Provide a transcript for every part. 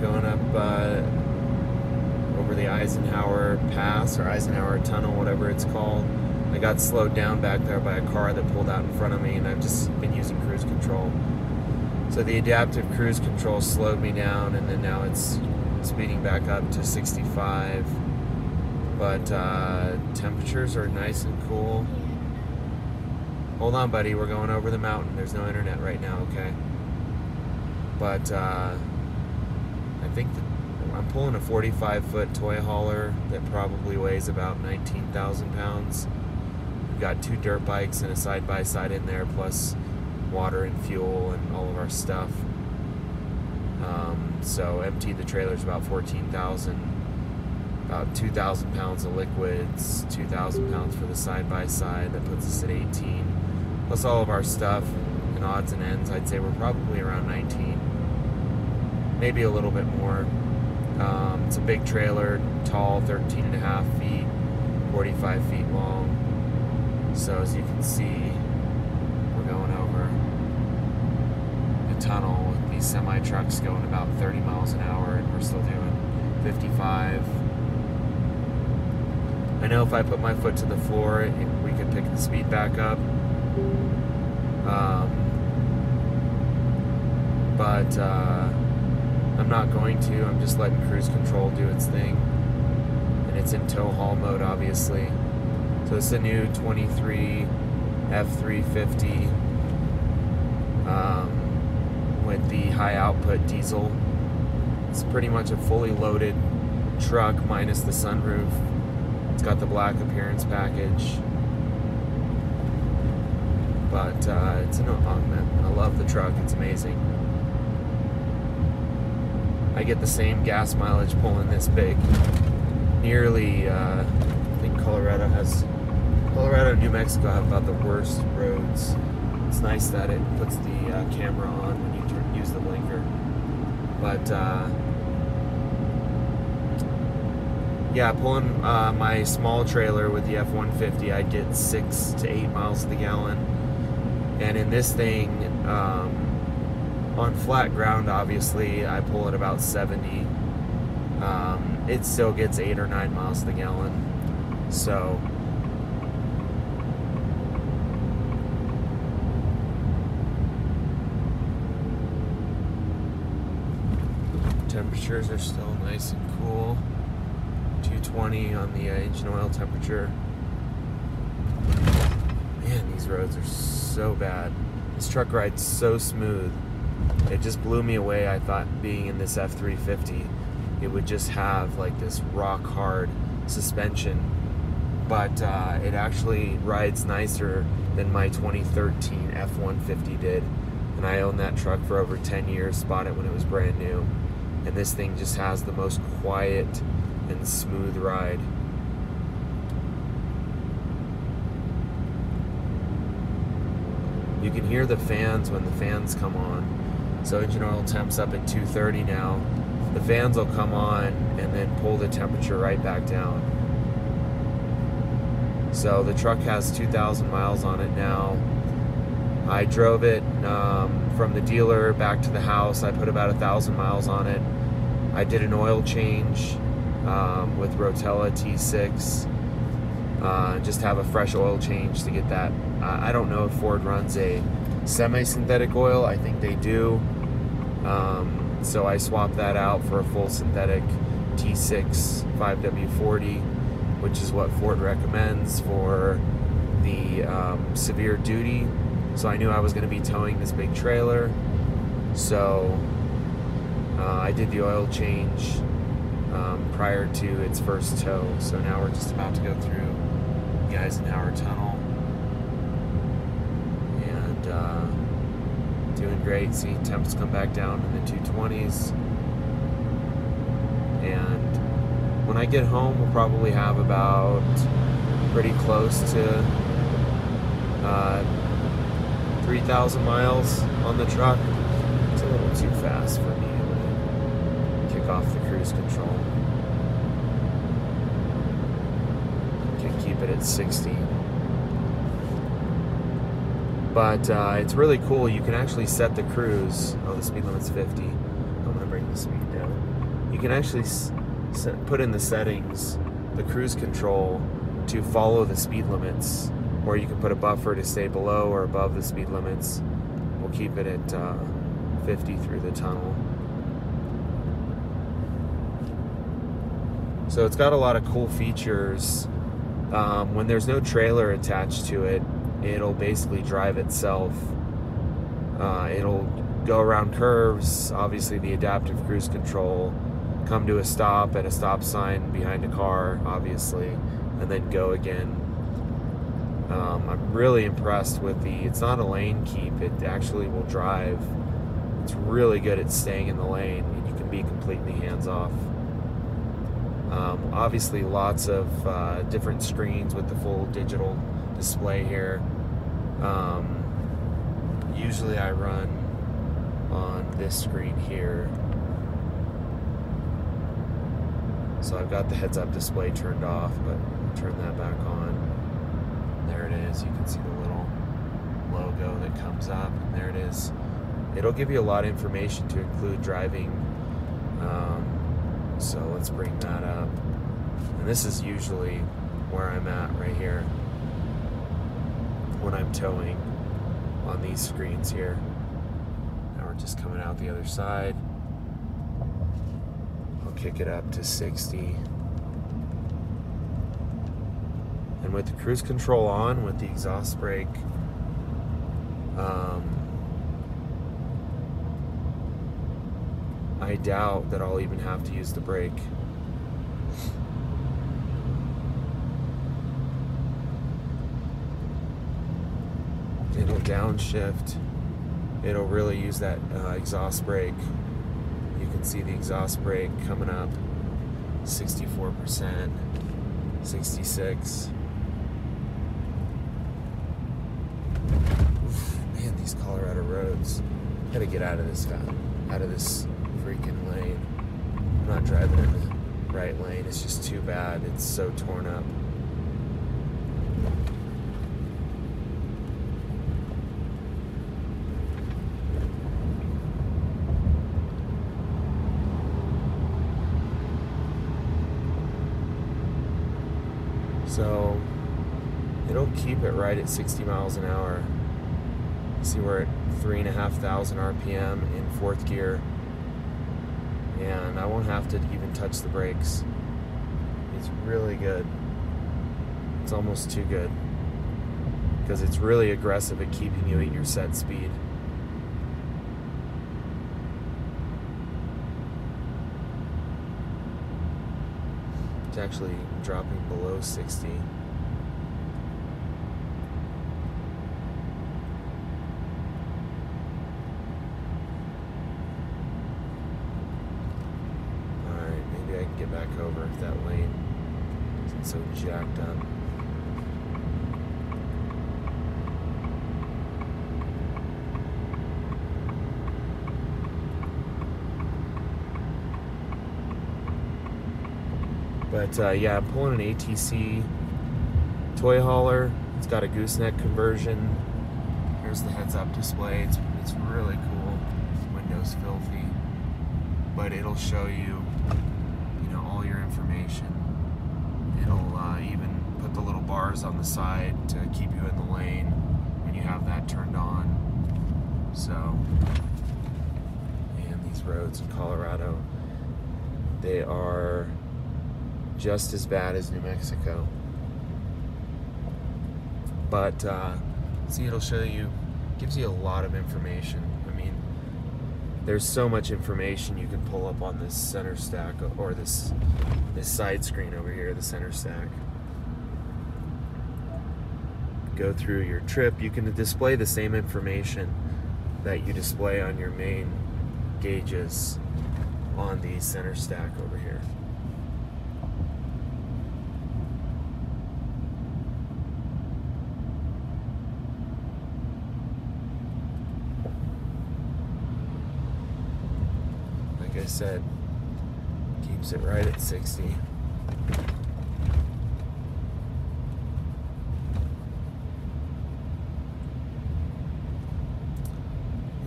going up over the Eisenhower Pass or Eisenhower Tunnel, whatever it's called. I got slowed down back there by a car that pulled out in front of me, and I've just been using cruise control. So the adaptive cruise control slowed me down, and then now it's speeding back up to 65. But temperatures are nice and cool. Hold on, buddy, we're going over the mountain. There's no internet right now, okay? But I think I'm pulling a 45-foot toy hauler that probably weighs about 19,000 pounds. We've got two dirt bikes and a side-by-side in there, plus water and fuel and all of our stuff. So empty the trailer's about 14,000. About 2,000 pounds of liquids, 2,000 pounds for the side-by-side. That puts us at 18. Plus all of our stuff and odds and ends, I'd say we're probably around 19. Maybe a little bit more. It's a big trailer, tall, 13.5 feet, 45 feet long. So as you can see, we're going over a tunnel with these semi-trucks going about 30 miles an hour, and we're still doing 55. I know if I put my foot to the floor, we could pick the speed back up. But I'm not going to. I'm just letting cruise control do its thing. And it's in tow haul mode, obviously. So this is a new 23 F350 with the high output diesel. It's pretty much a fully loaded truck minus the sunroof. It's got the black appearance package, but it's an augment. I love the truck, it's amazing. I get the same gas mileage pulling this big. Nearly, I think Colorado and New Mexico have about the worst roads. It's nice that it puts the camera on when you use the blinker, but yeah, pulling my small trailer with the F-150, I get 6 to 8 miles to the gallon. And in this thing, on flat ground, obviously, I pull at about 70. It still gets 8 or 9 miles to the gallon. So, temperatures are still nice and cool. 220 on the engine oil temperature. Man, these roads are so bad. This truck rides so smooth. It just blew me away. I thought being in this F350, it would just have like this rock hard suspension, but it actually rides nicer than my 2013 F150 did. And I owned that truck for over 10 years, bought it when it was brand new. And this thing just has the most quiet and smooth ride. You can hear the fans when the fans come on. So engine oil temp's up at 230 now. The fans will come on and then pull the temperature right back down. So the truck has 2,000 miles on it now. I drove it from the dealer back to the house. I put about 1,000 miles on it. I did an oil change with Rotella T6, just have a fresh oil change to get that. I don't know if Ford runs a semi-synthetic oil. I think they do. So I swapped that out for a full synthetic T6 5W40, which is what Ford recommends for the severe duty. So I knew I was going to be towing this big trailer. So I did the oil change prior to its first tow. So now we're just about to go through the Eisenhower Tunnel. And doing great. See, temps come back down in the 220s. And when I get home, we'll probably have about pretty close to 3,000 miles on the truck. It's a little too fast for me to kick off the cruise control. Can keep it at 60. But it's really cool. You can actually set the cruise. Oh, the speed limit's 50. I'm gonna bring the speed down. You can actually put in the settings, the cruise control, to follow the speed limits, or you can put a buffer to stay below or above the speed limits. We'll keep it at 50 through the tunnel. So it's got a lot of cool features. When there's no trailer attached to it, it'll basically drive itself. It'll go around curves, obviously the adaptive cruise control, come to a stop at a stop sign behind a car, obviously, and then go again. I'm really impressed with the, it's not a lane keep, it actually will drive. It's really good at staying in the lane, and you can be completely hands-off. Obviously lots of different screens with the full digital display here. Usually I run on this screen here. So I've got the heads-up display turned off, but I'll turn that back on. There it is. You can see the little logo that comes up, and there it is. It'll give you a lot of information to include driving. So let's bring that up. And this is usually where I'm at right here when I'm towing on these screens here. Now we're just coming out the other side. I'll kick it up to 60. And with the cruise control on, with the exhaust brake, I doubt that I'll even have to use the brake. It'll downshift. It'll really use that exhaust brake. You can see the exhaust brake coming up 64%, 66. Oof, man, these Colorado roads. Gotta get out of this guy, out of this freaking lane. I'm not driving in the right lane. It's just too bad. It's so torn up. So it'll keep it right at 60 miles an hour. See, we're at 3,500 RPM in fourth gear. And I won't have to even touch the brakes. It's really good. It's almost too good, because it's really aggressive at keeping you at your set speed. It's actually dropping below 60. Over that lane, it's so jacked up. But yeah, I'm pulling an ATC toy hauler. It's got a gooseneck conversion. Here's the heads-up display. It's really cool. Window's filthy, but it'll show you your information. It'll even put the little bars on the side to keep you in the lane when you have that turned on. So, and these roads in Colorado, they are just as bad as New Mexico. But see, it'll show you, gives you a lot of information. There's so much information you can pull up on this center stack, or this side screen over here, the center stack. Go through your trip. You can display the same information that you display on your main gauges on the center stack over here. Said keeps it right at 60.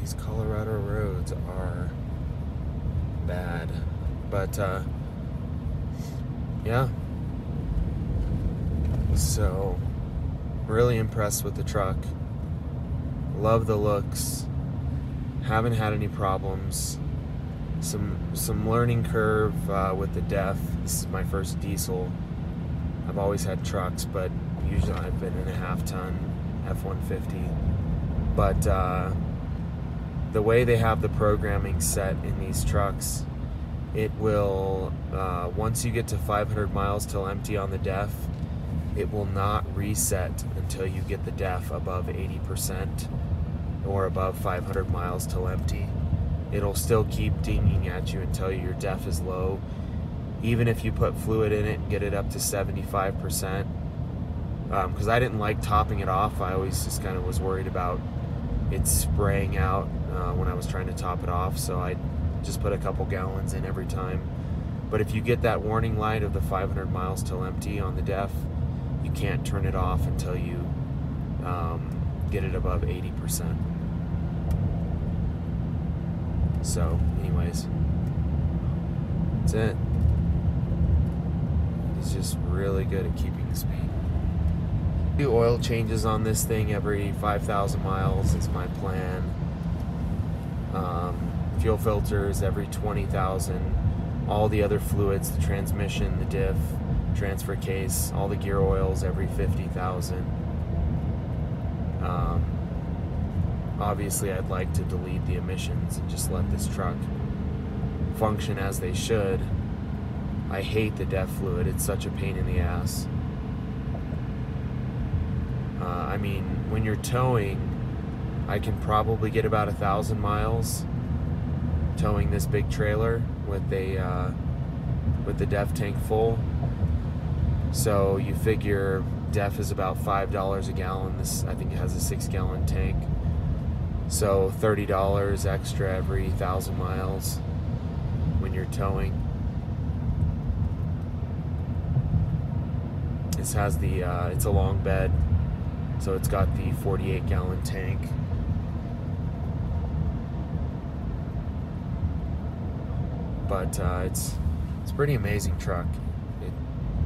These Colorado roads are bad. But yeah, so really impressed with the truck. Love the looks. Haven't had any problems. Some learning curve with the DEF. This is my first diesel. I've always had trucks, but usually I've been in a half-ton F-150. But the way they have the programming set in these trucks, it will, once you get to 500 miles till empty on the DEF, it will not reset until you get the DEF above 80% or above 500 miles till empty. It'll still keep dinging at you until your DEF is low. Even if you put fluid in it and get it up to 75%, because I didn't like topping it off. I always just kind of was worried about it spraying out when I was trying to top it off, so I just put a couple gallons in every time. But if you get that warning light of the 500 miles till empty on the DEF, you can't turn it off until you get it above 80%. So anyways, that's it. He's just really good at keeping the speed. Do oil changes on this thing every 5,000 miles is my plan. Fuel filters every 20,000. All the other fluids, the transmission, the diff, transfer case, all the gear oils every 50,000. Obviously I'd like to delete the emissions and just let this truck function as they should. I hate the DEF fluid, it's such a pain in the ass. I mean, when you're towing, I can probably get about 1,000 miles towing this big trailer with the DEF tank full. So you figure DEF is about $5 a gallon. This, I think it has a 6-gallon tank. So $30 extra every 1,000 miles when you're towing. This has the, it's a long bed, so it's got the 48-gallon tank. But it's a pretty amazing truck.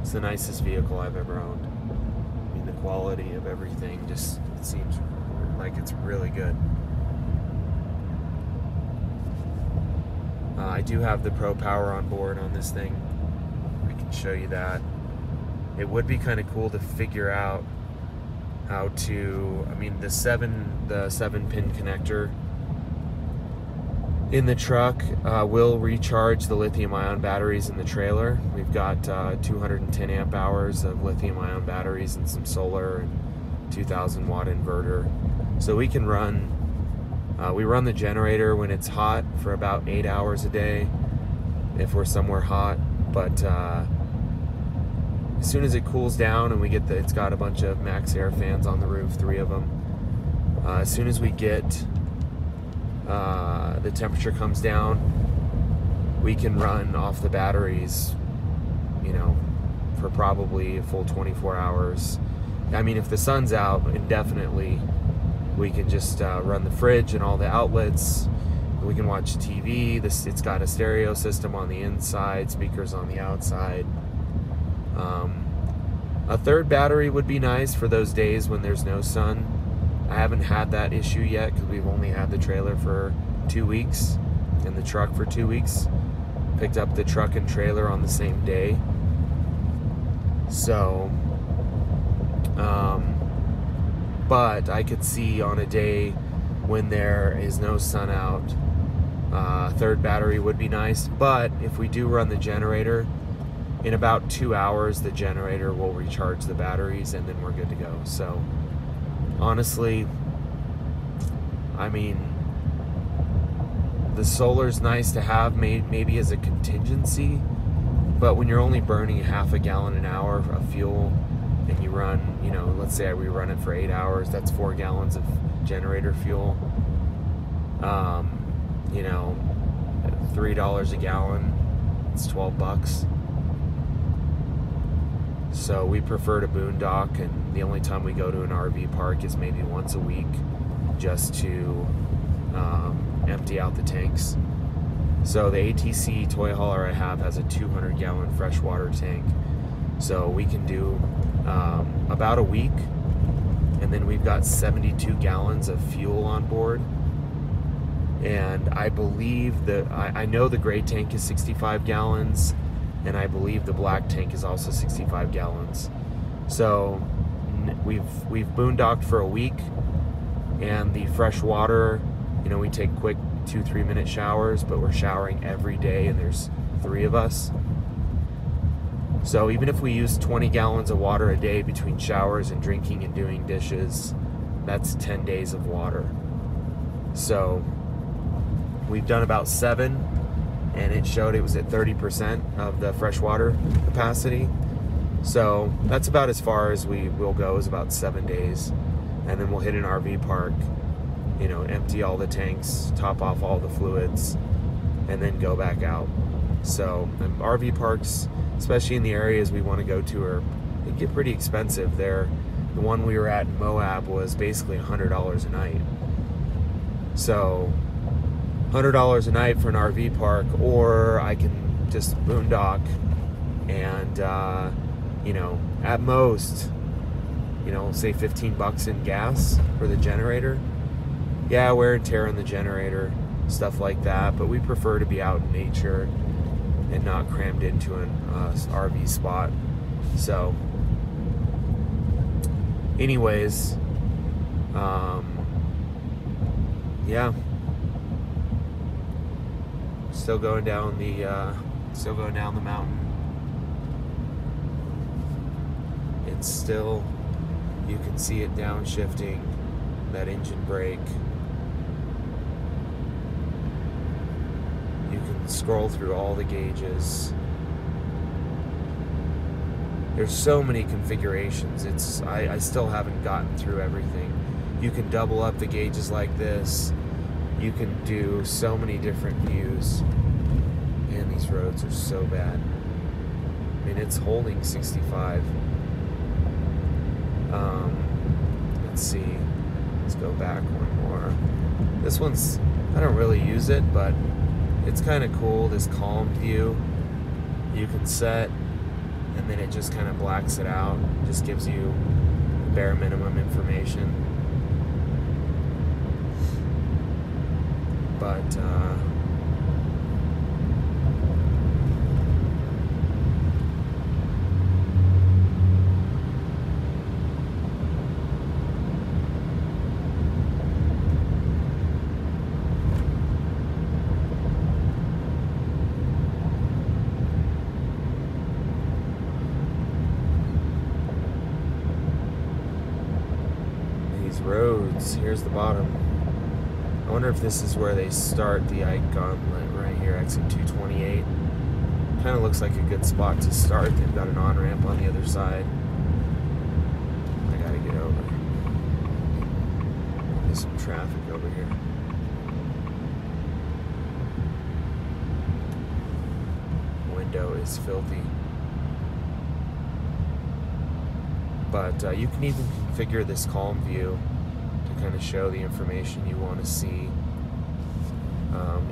It's the nicest vehicle I've ever owned. I mean, the quality of everything just, it seems like it's really good. I do have the Pro Power on board on this thing. I can show you that. It would be kind of cool to figure out how to, I mean, the seven pin connector in the truck will recharge the lithium-ion batteries in the trailer. We've got 210 amp hours of lithium-ion batteries and some solar and 2,000-watt inverter. So we can run, we run the generator when it's hot for about 8 hours a day if we're somewhere hot, but as soon as it cools down and we get the, it's got a bunch of Max Air fans on the roof, 3 of them. As soon as we get, the temperature comes down, we can run off the batteries, you know, for probably a full 24 hours. I mean, if the sun's out indefinitely, we can just run the fridge and all the outlets. We can watch TV. This, it's got a stereo system on the inside, speakers on the outside. A third battery would be nice for those days when there's no sun. I haven't had that issue yet because we've only had the trailer for 2 weeks and the truck for 2 weeks. Picked up the truck and trailer on the same day. So, but I could see on a day when there is no sun out, a third battery would be nice. But if we do run the generator, in about 2 hours, the generator will recharge the batteries and then we're good to go. So, honestly, I mean, the solar's nice to have maybe as a contingency, but when you're only burning half a gallon an hour of fuel and you run, you know, let's say we run it for 8 hours, that's 4 gallons of generator fuel. You know, $3 a gallon, it's 12 bucks. So we prefer to boondock, and the only time we go to an RV park is maybe once a week just to empty out the tanks. So the ATC toy hauler I have has a 200-gallon freshwater tank. So we can do about a week, and then we've got 72 gallons of fuel on board. And I believe that, I know the gray tank is 65 gallons, and I believe the black tank is also 65 gallons. So we've boondocked for a week, and the fresh water, you know, we take quick 2-3 minute showers, but we're showering every day, and there's 3 of us. So even if we use 20 gallons of water a day between showers and drinking and doing dishes, that's 10 days of water. So we've done about 7, and it showed it was at 30% of the freshwater capacity. So that's about as far as we will go, is about 7 days. And then we'll hit an RV park, you know, empty all the tanks, top off all the fluids, and then go back out. So RV parks, especially in the areas we want to go to, they get pretty expensive. The one we were at in Moab was basically $100 a night. So $100 a night for an RV park, or I can just boondock and, you know, at most, you know, say 15 bucks in gas for the generator. Yeah, wear and tear on the generator, stuff like that, but we prefer to be out in nature and not crammed into an RV spot. So anyways, yeah, still going down the mountain. It's still, you can see it downshifting, that engine brake. You can scroll through all the gauges. There's so many configurations. I still haven't gotten through everything. You can double up the gauges like this. You can do so many different views. Man, these roads are so bad. I mean, it's holding 65. Let's see. Let's go back one more. This one's, I don't really use it, but it's kind of cool, this calm view. You can set, and then it just kind of blacks it out. It just gives you bare minimum information. But these roads, here's the bottom. I wonder if this is where they start the Ike Gauntlet, right here, exit 228. Kind of looks like a good spot to start. They've got an on-ramp on the other side. I gotta get over. There's some traffic over here. Window is filthy. But you can even configure this calm view to kind of show the information you want to see.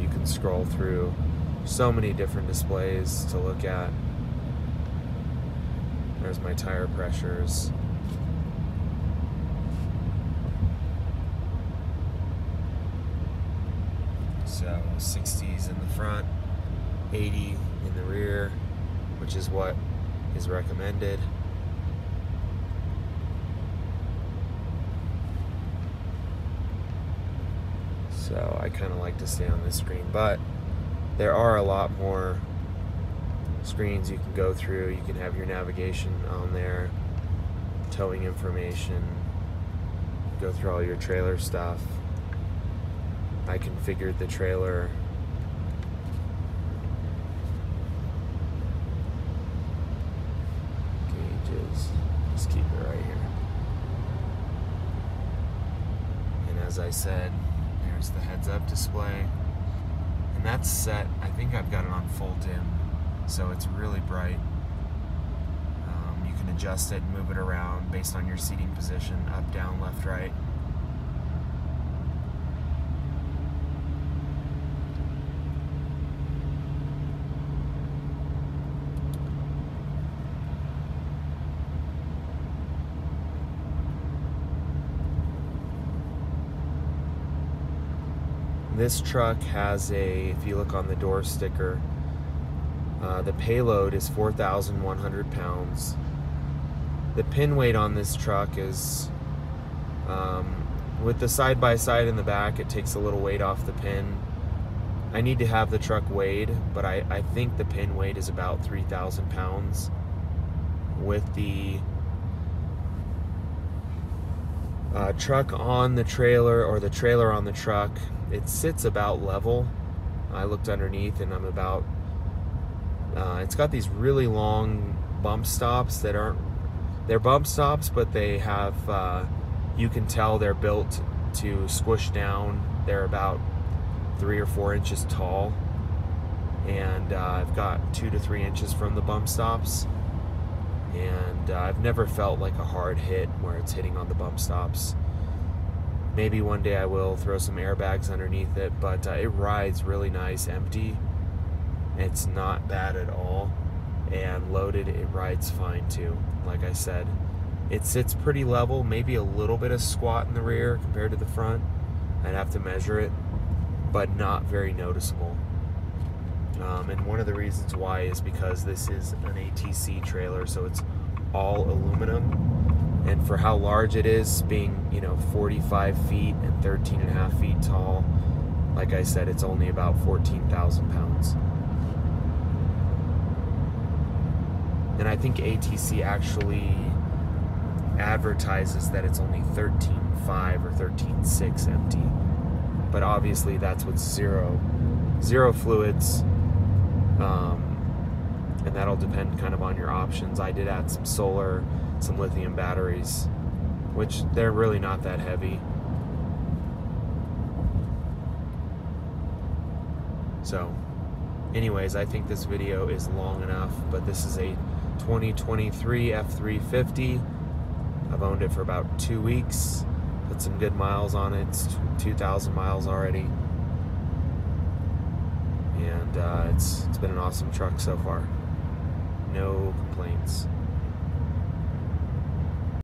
You can scroll through so many different displays to look at. There's my tire pressures. So 60s in the front, 80 in the rear, which is what is recommended. So I kind of like to stay on this screen, but there are a lot more screens you can go through. You can have your navigation on there, towing information, go through all your trailer stuff. I configured the trailer. Gauges, just keep it right here. And as I said, there's the heads-up display, and that's set. I think I've got it on full dim, so it's really bright. You can adjust it and move it around based on your seating position, up, down, left, right. This truck has a, if you look on the door sticker, the payload is 4,100 pounds. The pin weight on this truck is, with the side-by-side in the back, it takes a little weight off the pin. I need to have the truck weighed, but I think the pin weight is about 3,000 pounds. With the truck on the trailer, or the trailer on the truck, it sits about level. I looked underneath and I'm about, it's got these really long bump stops that aren't, they're bump stops, but they have, you can tell they're built to squish down. They're about 3 or 4 inches tall, and I've got 2 to 3 inches from the bump stops, and I've never felt like a hard hit where it's hitting on the bump stops. Maybe one day I will throw some airbags underneath it, but it rides really nice empty. It's not bad at all, and loaded it rides fine too. Like I said, it sits pretty level, maybe a little bit of squat in the rear compared to the front. I'd have to measure it, but not very noticeable. And one of the reasons why is because this is an ATC trailer, so it's all aluminum. And for how large it is, being, you know, 45 feet and 13 and a half feet tall, like I said, it's only about 14,000 pounds. And I think ATC actually advertises that it's only 13.5 or 13.6 empty. But obviously that's with zero fluids, and that'll depend kind of on your options. I did add some solar, some lithium batteries, which they're really not that heavy. So anyways, I think this video is long enough, but this is a 2023 F350. I've owned it for about 2 weeks. Put some good miles on it. It's 2,000 miles already. And it's been an awesome truck so far. No complaints.